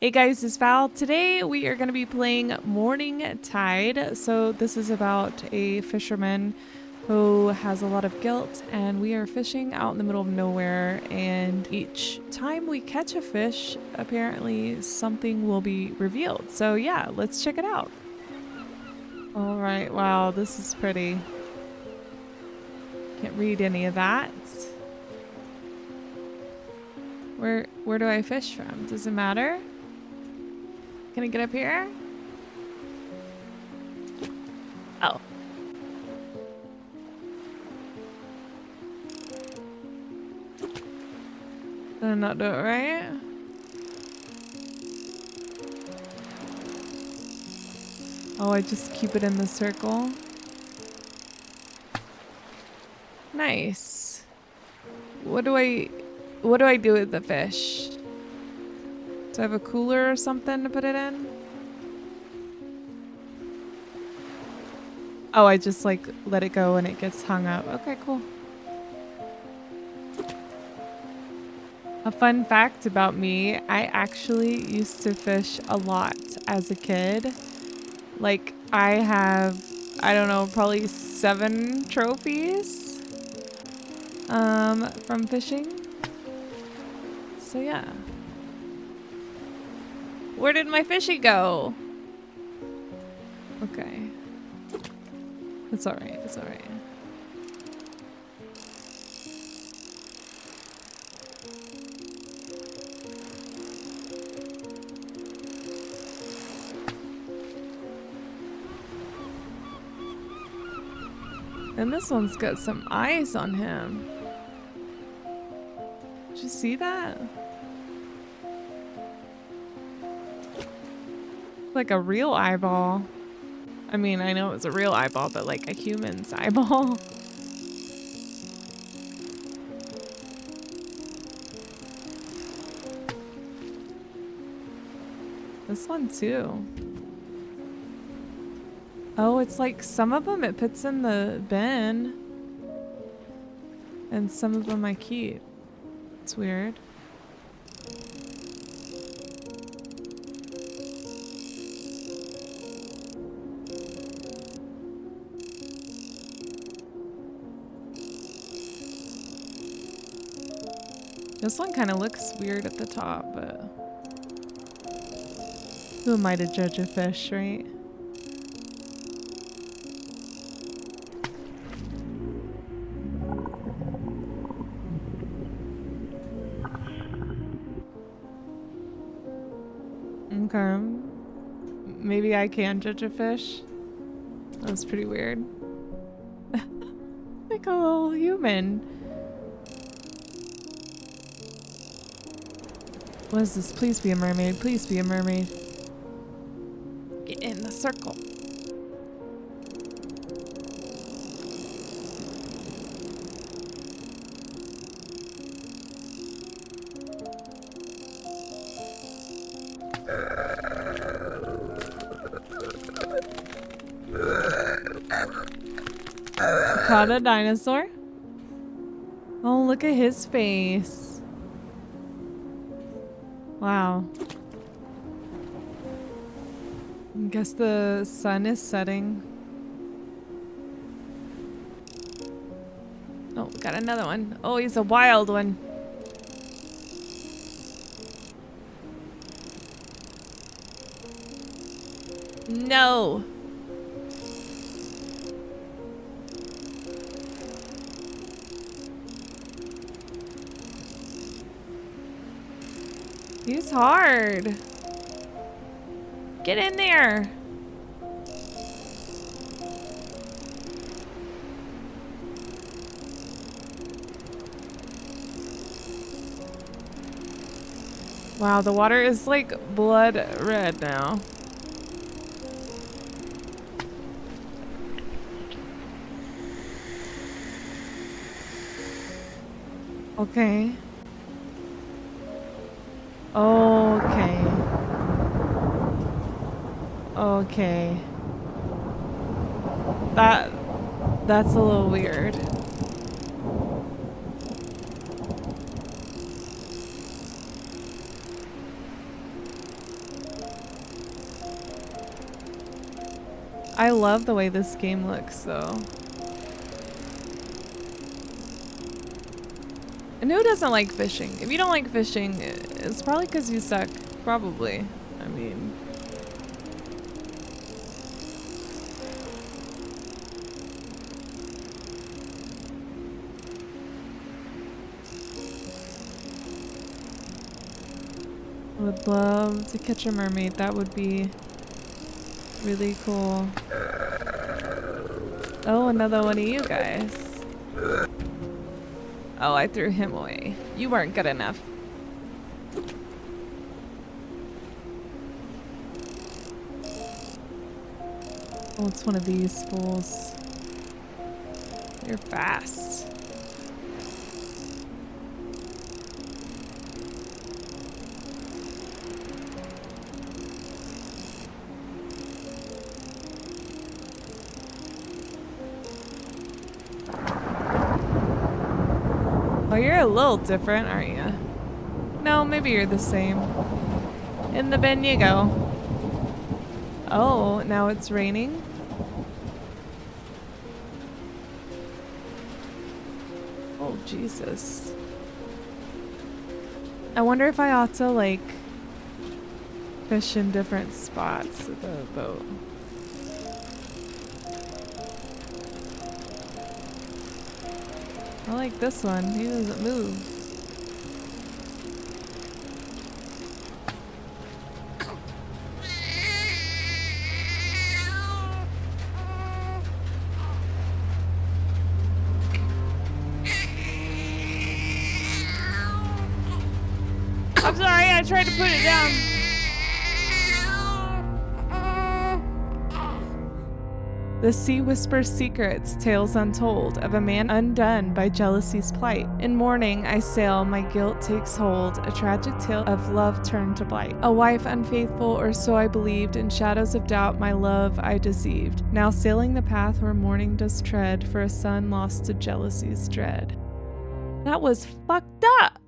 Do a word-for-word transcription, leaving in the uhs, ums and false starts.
Hey guys, it's Val. Today we are going to be playing Mourning Tide. So this is about a fisherman who has a lot of guilt, and we are fishing out in the middle of nowhere, and each time we catch a fish, apparently something will be revealed. So yeah, let's check it out. All right, wow, this is pretty. Can't read any of that. Where, where do I fish from? Does it matter? Can I get up here? Oh. Did I not do it right? Oh, I just keep it in the circle. Nice. What do I, what do I do with the fish? Do I have a cooler or something to put it in? Oh, I just like let it go and it gets hung up. Okay, cool. A fun fact about me, I actually used to fish a lot as a kid. Like I have, I don't know, probably seven trophies um, from fishing. So yeah. Where did my fishy go? Okay. It's all right, it's all right. And this one's got some eyes on him. Did you see that? Like a real eyeball. I mean, I know it's a real eyeball, but like a human's eyeball. This one too. Oh, it's like some of them it puts in the bin and some of them I keep. It's weird. This one kind of looks weird at the top, but who am I to judge a fish, right? Okay. Maybe I can judge a fish. That was pretty weird. Like a little human. What is this? Please be a mermaid. Please be a mermaid. Get in the circle. Caught a dinosaur? Oh, look at his face. Wow. I guess the sun is setting. Oh, got another one. Oh, he's a wild one. No. He's hard. Get in there. Wow, the water is like blood red now. Okay. Okay. Okay. That that's a little weird. I love the way this game looks, though. And who doesn't like fishing? If you don't like fishing, it's probably because you suck. Probably. I mean... I would love to catch a mermaid. That would be really cool. Oh, another one of you guys. Oh, I threw him away. You weren't good enough. Oh, it's one of these fools. You're fast. You're a little different, aren't you? No, maybe you're the same. In the bin you go. Oh, now it's raining? Oh, Jesus. I wonder if I ought to, like, fish in different spots of the boat. I like this one. He doesn't move. I'm sorry, I tried to put it down. The sea whispers secrets, tales untold, of a man undone by jealousy's plight. In mourning I sail, my guilt takes hold, a tragic tale of love turned to blight. A wife unfaithful, or so I believed, in shadows of doubt my love I deceived. Now sailing the path where mourning does tread, for a son lost to jealousy's dread. That was fucked up!